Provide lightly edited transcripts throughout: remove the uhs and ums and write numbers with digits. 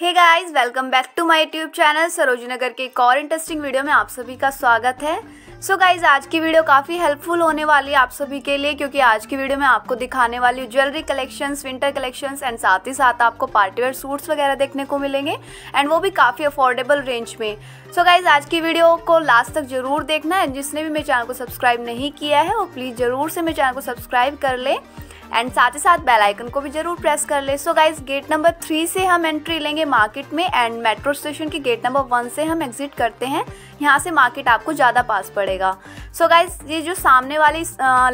Hey guys, welcome back to my YouTube channel. Sarojini Nagar के एक और इंटरेस्टिंग वीडियो में आप सभी का स्वागत है। सो गाइस, आज की वीडियो काफ़ी हेल्पफुल होने वाली है आप सभी के लिए, क्योंकि आज की वीडियो में आपको दिखाने वाली हूँ jewellery collections, winter collections and साथ ही साथ आपको पार्टीवेयर सूट्स वगैरह देखने को मिलेंगे एंड वो भी काफ़ी अफोर्डेबल रेंज में। सो गाइस, आज की वीडियो को लास्ट तक जरूर देखना है। जिसने भी मेरे चैनल को सब्सक्राइब नहीं किया है वो प्लीज़ ज़रूर से मेरे चैनल को सब्सक्राइब कर ले एंड साथ ही साथ बेल आइकन को भी जरूर प्रेस कर ले। सो गाइज, गेट नंबर 3 से हम एंट्री लेंगे मार्केट में एंड मेट्रो स्टेशन के गेट नंबर 1 से हम एग्जिट करते हैं। यहाँ से मार्केट आपको ज़्यादा पास पड़ेगा। सो गाइज, ये जो सामने वाली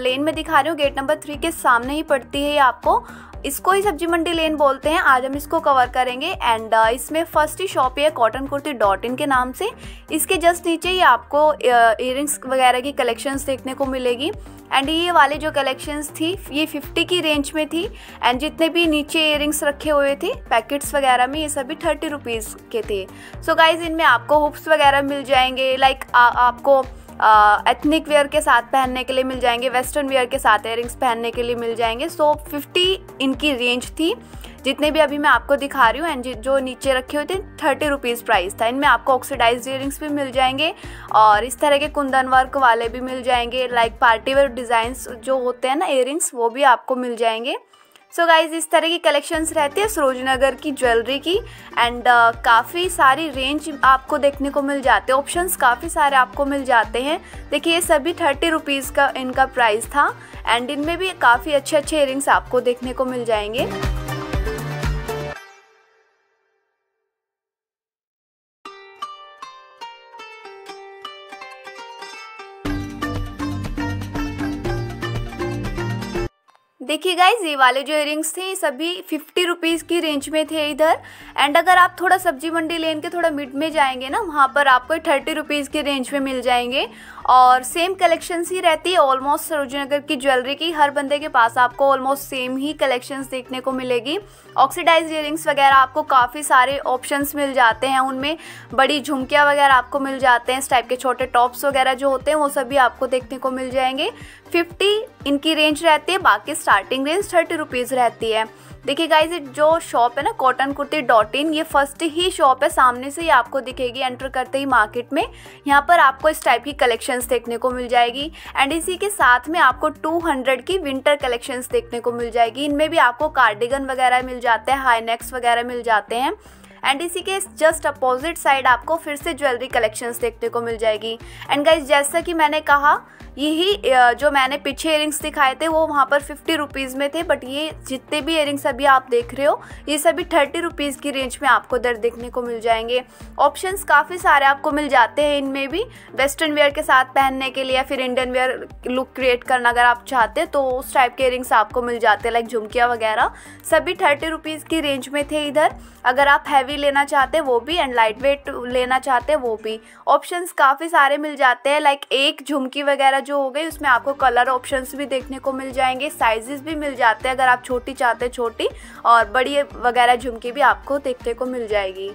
लेन में दिखा रही हूँ गेट नंबर 3 के सामने ही पड़ती है ये आपको। इसको ही सब्जी मंडी लेन बोलते हैं। आज हम इसको कवर करेंगे एंड इसमें फर्स्ट ही शॉप है कॉटन कुर्ती .in के नाम से। इसके जस्ट नीचे ही आपको ईयरिंग्स वगैरह की कलेक्शंस देखने को मिलेगी एंड ये वाले जो कलेक्शंस थी ये 50 की रेंज में थी एंड जितने भी नीचे ईयरिंग्स रखे हुए थे पैकेट्स वगैरह में ये सभी 30 रुपीज़ के थे। सो गाइज, इनमें आपको हुप्स वगैरह मिल जाएंगे, लाइक आपको एथनिक वेयर के साथ पहनने के लिए मिल जाएंगे, वेस्टर्न वेयर के साथ इयरिंग्स पहनने के लिए मिल जाएंगे। सो 50 इनकी रेंज थी जितने भी अभी मैं आपको दिखा रही हूँ एंड जो नीचे रखे हुए थे 30 रुपीज़ प्राइस था। इनमें आपको ऑक्सीडाइज इयरिंग्स भी मिल जाएंगे और इस तरह के कुंदन वर्क वाले भी मिल जाएंगे, लाइक पार्टीवेयर डिज़ाइंस जो होते हैं ना इयरिंग्स वो भी आपको मिल जाएंगे। सो गाइज़, इस तरह की कलेक्शंस रहती है सरोजिनी नगर की ज्वेलरी की एंड काफ़ी सारी रेंज आपको देखने को मिल जाते हैं, ऑप्शंस काफ़ी सारे आपको मिल जाते हैं। देखिए, ये सभी 30 रुपीज़ का इनका प्राइस था एंड इनमें भी काफ़ी अच्छे अच्छे इयरिंग्स आपको देखने को मिल जाएंगे। देखिए गाइज, ये वाले जो इयरिंग्स थे ये सभी 50 रुपीज़ की रेंज में थे इधर एंड अगर आप थोड़ा सब्जी मंडी लेन के थोड़ा मिड में जाएंगे ना वहाँ पर आपको 30 रुपीज़ की रेंज में मिल जाएंगे। और सेम कलेक्शंस ही रहती है ऑलमोस्ट सरोजिनी नगर की ज्वेलरी की। हर बंदे के पास आपको ऑलमोस्ट सेम ही कलेक्शंस देखने को मिलेगी। ऑक्सीडाइज इयरिंग्स वगैरह आपको काफ़ी सारे ऑप्शंस मिल जाते हैं, उनमें बड़ी झुमकियाँ वगैरह आपको मिल जाते हैं, इस टाइप के छोटे टॉप्स वगैरह जो होते हैं वो सभी आपको देखने को मिल जाएंगे। 50 इनकी रेंज रहती है, बाकी स्टार्टिंग रेंज 30 रुपीज़ रहती है। देखिए गाइज, जो शॉप है ना कॉटन कुर्ती .in, ये फर्स्ट ही शॉप है, सामने से ही आपको दिखेगी एंटर करते ही मार्केट में। यहाँ पर आपको इस टाइप की कलेक्शंस देखने को मिल जाएगी एंड इसी के साथ में आपको 200 की विंटर कलेक्शंस देखने को मिल जाएगी। इनमें भी आपको कार्डिगन वगैरह मिल जाते हैं, हाई नेक्स वगैरह मिल जाते हैं एंड इसी के जस्ट अपोजिट साइड आपको फिर से ज्वेलरी कलेक्शंस देखने को मिल जाएगी। एंड गाइज, जैसा कि मैंने कहा, यही जो मैंने पीछे इयरिंग्स दिखाए थे वो वहाँ पर 50 रुपीज़ में थे, बट ये जितने भी इयरिंग्स अभी आप देख रहे हो ये सभी 30 रुपीज़ की रेंज में आपको दर देखने को मिल जाएंगे। ऑप्शंस काफ़ी सारे आपको मिल जाते हैं, इनमें भी वेस्टर्न वेयर के साथ पहनने के लिए या फिर इंडियन वेयर लुक क्रिएट करना अगर आप चाहते हैं तो उस टाइप के इयरिंग्स आपको मिल जाते हैं, लाइक झुमकिया वगैरह सभी 30 रुपीज़ की रेंज में थे इधर। अगर आप हैवी लेना चाहते हैं वो भी एंड लाइट वेट लेना चाहते हैं वो भी, ऑप्शंस काफ़ी सारे मिल जाते हैं। लाइक एक झुमकी वगैरह जो हो गई उसमें आपको कलर ऑप्शंस भी देखने को मिल जाएंगे, साइजेस भी मिल जाते हैं, अगर आप छोटी चाहते हैं छोटी और बड़ी वगैरह झुमकी भी आपको देखने को मिल जाएगी।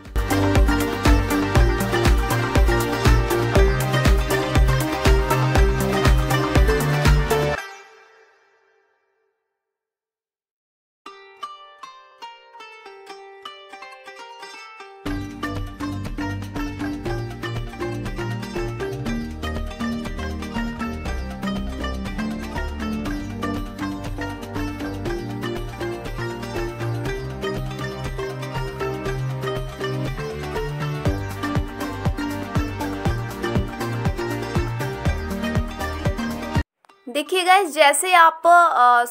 देखिए गाइस, जैसे आप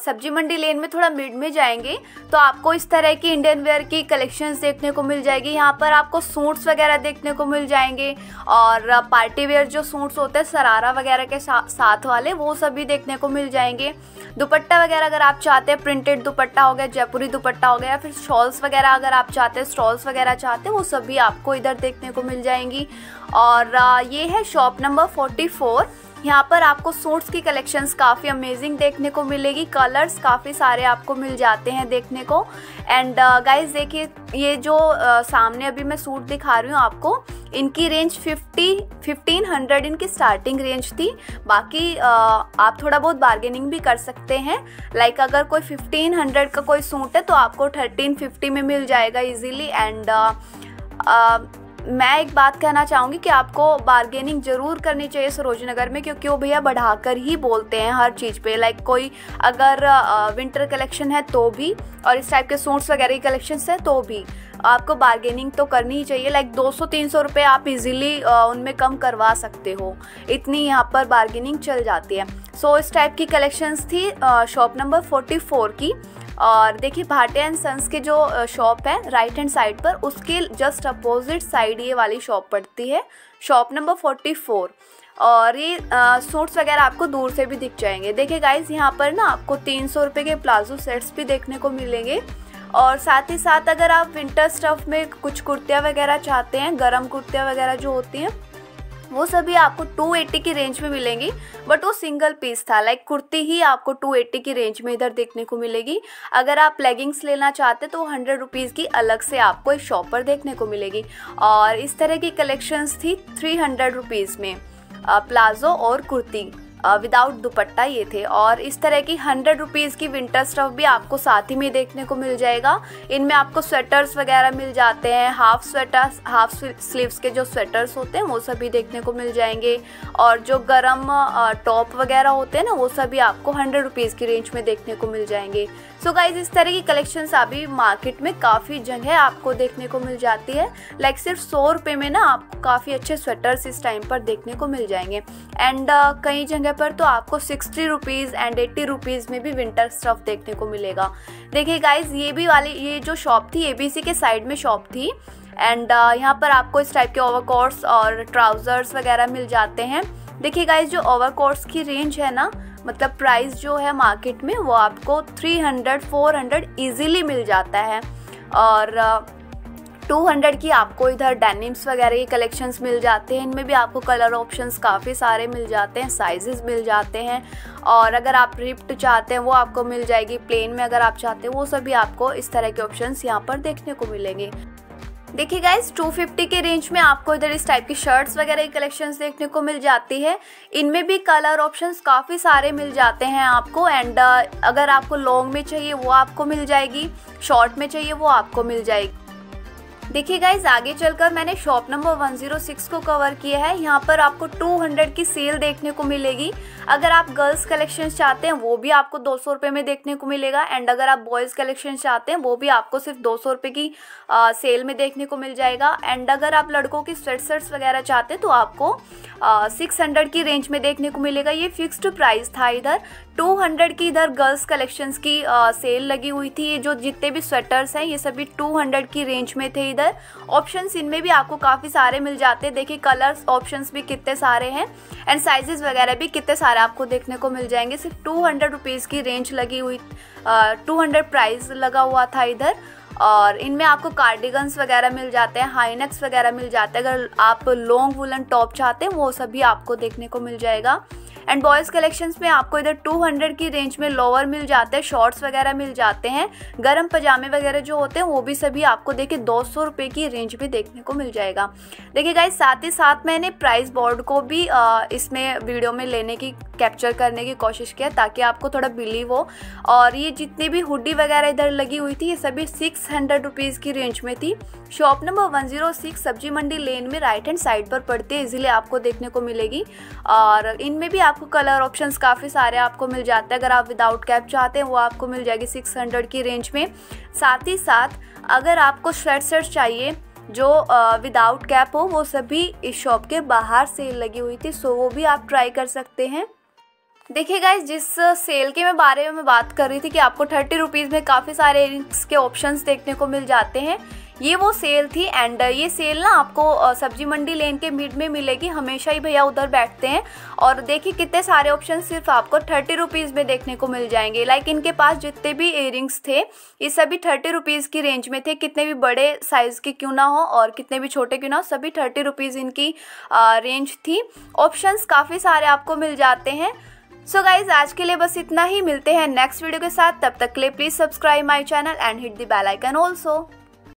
सब्जी मंडी लेन में थोड़ा मिड में जाएंगे तो आपको इस तरह की इंडियन वेयर की कलेक्शंस देखने को मिल जाएगी। यहाँ पर आपको सूट्स वगैरह देखने को मिल जाएंगे और पार्टी वेयर जो सूट्स होते हैं सरारा वगैरह के साथ वाले वो सभी देखने को मिल जाएंगे। दुपट्टा वगैरह अगर आप चाहते हैं, प्रिंटेड दुपट्टा हो गया, जयपुरी दुपट्टा हो गया, या फिर शॉल्स वगैरह अगर आप चाहते हैं, स्टॉल्स वगैरह चाहते हैं वो सभी आपको इधर देखने को मिल जाएंगी। और ये है शॉप नंबर 44 यहाँ पर आपको सूट्स की कलेक्शंस काफ़ी अमेजिंग देखने को मिलेगी। कलर्स काफ़ी सारे आपको मिल जाते हैं देखने को। एंड गाइस देखिए ये जो सामने अभी मैं सूट दिखा रही हूँ आपको, इनकी रेंज 1500 इनकी स्टार्टिंग रेंज थी। बाकी आप थोड़ा बहुत बार्गेनिंग भी कर सकते हैं। लाइक अगर कोई 1500 का कोई सूट है तो आपको 1350 में मिल जाएगा इजीली। एंड मैं एक बात कहना चाहूँगी कि आपको बार्गेनिंग ज़रूर करनी चाहिए सरोजिनी नगर में, क्योंकि वो भैया बढ़ाकर ही बोलते हैं हर चीज़ पे। लाइक कोई अगर विंटर कलेक्शन है तो भी, और इस टाइप के सूट्स वगैरह की कलेक्शंस है तो भी आपको बार्गेनिंग तो करनी ही चाहिए। लाइक 200-300 रुपये आप इजीली उनमें कम करवा सकते हो, इतनी यहाँ पर बार्गेनिंग चल जाती है। सो इस टाइप की कलेक्शंस थी शॉप नंबर 44 की। और देखिए भाटिया एंड सन्स की जो शॉप है राइट हैंड साइड पर, उसके जस्ट अपोजिट साइड ये वाली शॉप पड़ती है, शॉप नंबर 44। और ये सूट्स वगैरह आपको दूर से भी दिख जाएंगे। देखिए गाइज यहाँ पर ना आपको 300 रुपये के प्लाजो सेट्स भी देखने को मिलेंगे। और साथ ही साथ अगर आप विंटर स्टफ़ में कुछ कुर्तियाँ वगैरह चाहते हैं, गर्म कुर्तियाँ वगैरह जो होती हैं, वो सभी आपको 280 की रेंज में मिलेंगी। बट वो सिंगल पीस था, लाइक कुर्ती ही आपको 280 की रेंज में इधर देखने को मिलेगी। अगर आप लेगिंग्स लेना चाहते तो 100 रुपीज़ की अलग से आपको इस शॉप पर देखने को मिलेगी। और इस तरह की कलेक्शंस थी 300 रुपीज़ में प्लाजो और कुर्ती विदाउट दुपट्टा ये थे। और इस तरह की 100 रुपीज़ की विंटर स्टफ़ भी आपको साथ ही में देखने को मिल जाएगा। इनमें आपको स्वेटर्स वगैरह मिल जाते हैं, हाफ स्वेटर्स, हाफ स्लीव्स के जो स्वेटर्स होते हैं वो सभी देखने को मिल जाएंगे। और जो गर्म टॉप वगैरह होते हैं ना, वो सभी आपको 100 रुपीज़ की रेंज में देखने को मिल जाएंगे। सो गाइज इस तरह की कलेक्शंस अभी मार्केट में काफ़ी जगह आपको देखने को मिल जाती है। लाइक सिर्फ 100 रुपये में ना आपको काफ़ी अच्छे स्वेटर्स इस टाइम पर देखने को मिल जाएंगे। एंड कई जगह पर तो आपको 60 रुपीज़ एंड 80 रुपीज़ में भी विंटर स्टफ़ देखने को मिलेगा। देखिए गाइज ये जो शॉप थी एबीसी के साइड में शॉप थी। एंड यहाँ पर आपको इस टाइप के ओवरकोट्स और ट्राउज़र्स वगैरह मिल जाते हैं। देखिए गाइज जो ओवरकोट्स की रेंज है ना, मतलब प्राइस जो है मार्केट में, वो आपको 300-400 ईजीली मिल जाता है। और 200 की आपको इधर डेनिम्स वगैरह के कलेक्शंस मिल जाते हैं। इनमें भी आपको कलर ऑप्शंस काफ़ी सारे मिल जाते हैं, साइजेस मिल जाते हैं। और अगर आप रिप्ड चाहते हैं वो आपको मिल जाएगी, प्लेन में अगर आप चाहते हैं वो सभी आपको इस तरह के ऑप्शंस यहाँ पर देखने को मिलेंगे। देखिए गाइज 250 के रेंज में आपको इधर इस टाइप की शर्ट्स वगैरह की कलेक्शंस देखने को मिल जाती है। इनमें भी कलर ऑप्शंस काफ़ी सारे मिल जाते हैं आपको। एंड अगर आपको लॉन्ग में चाहिए वो आपको मिल जाएगी, शॉर्ट में चाहिए वो आपको मिल जाएगी। देखिए गाइज आगे चलकर मैंने शॉप नंबर 106 को कवर किया है। यहाँ पर आपको 200 की सेल देखने को मिलेगी। अगर आप गर्ल्स कलेक्शन चाहते हैं वो भी आपको 200 रुपये में देखने को मिलेगा। एंड अगर आप बॉयज़ कलेक्शन चाहते हैं वो भी आपको सिर्फ 200 रुपये की सेल में देखने को मिल जाएगा। एंड अगर आप लड़कों की स्वेटशर्ट्स वगैरह चाहते हैं तो आपको 600 की रेंज में देखने को मिलेगा। ये फिक्स्ड प्राइस था। इधर 200 की इधर गर्ल्स कलेक्शंस की सेल लगी हुई थी। ये जो जितने भी स्वेटर्स हैं ये सभी 200 की रेंज में थे। इधर ऑप्शंस इनमें भी आपको काफ़ी सारे मिल जाते हैं। देखिए कलर्स ऑप्शंस भी कितने सारे हैं एंड साइजेस वगैरह भी कितने सारे आपको देखने को मिल जाएंगे। सिर्फ 200 रुपीज़ की रेंज लगी हुई, 200 प्राइस लगा हुआ था इधर। और इनमें आपको कार्डिगन्स वगैरह मिल जाते हैं, हाईनेक्स वगैरह मिल जाते हैं। अगर आप लॉन्ग वुलन टॉप चाहते हैं वो सभी आपको देखने को मिल जाएगा। एंड बॉयज़ कलेक्शंस में आपको इधर 200 की रेंज में लोअर मिल जाते हैं, शॉर्ट्स वगैरह मिल जाते हैं, गर्म पजामे वगैरह जो होते हैं वो भी सभी आपको देखिए 200 रुपये की रेंज में देखने को मिल जाएगा। देखिए गाइस साथ ही साथ मैंने प्राइस बोर्ड को भी इसमें वीडियो में लेने की कैप्चर करने की कोशिश किया ताकि आपको थोड़ा बिलीव हो। और ये जितनी भी हुडी वगैरह इधर लगी हुई थी ये सभी 600 रुपीज़ की रेंज में थी। शॉप नंबर 106 सब्जी मंडी लेन में राइट हैंड साइड पर पड़ती है, इजीली आपको देखने को मिलेगी। और इनमें भी आपको कलर ऑप्शंस काफ़ी सारे आपको मिल जाते हैं। अगर आप विदाउट कैप चाहते हैं वो आपको मिल जाएगी 600 की रेंज में। साथ ही साथ अगर आपको स्वेटशर्ट चाहिए जो विदाउट कैप हो वो सभी इस शॉप के बाहर सेल लगी हुई थी, सो वो भी आप ट्राई कर सकते हैं। देखिए गाइज जिस सेल के बारे में बात कर रही थी कि आपको 30 रुपीज़ में काफ़ी सारे इयरिंग्स के ऑप्शंस देखने को मिल जाते हैं, ये वो सेल थी। एंड ये सेल ना आपको सब्जी मंडी लेन के मिड में मिलेगी, हमेशा ही भैया उधर बैठते हैं। और देखिए कितने सारे ऑप्शन सिर्फ आपको 30 रुपीज़ में देखने को मिल जाएंगे। लाइक इनके पास जितने भी इयरिंग्स थे ये सभी 30 रुपीज़ की रेंज में थे, कितने भी बड़े साइज़ के क्यों ना हो और कितने भी छोटे क्यों ना हो, सभी 30 रुपीज़ इनकी रेंज थी। ऑप्शंस काफ़ी सारे आपको मिल जाते हैं। सो गाइज आज के लिए बस इतना ही, मिलते हैं नेक्स्ट वीडियो के साथ। तब तक के लिए please subscribe my channel and hit the bell icon also.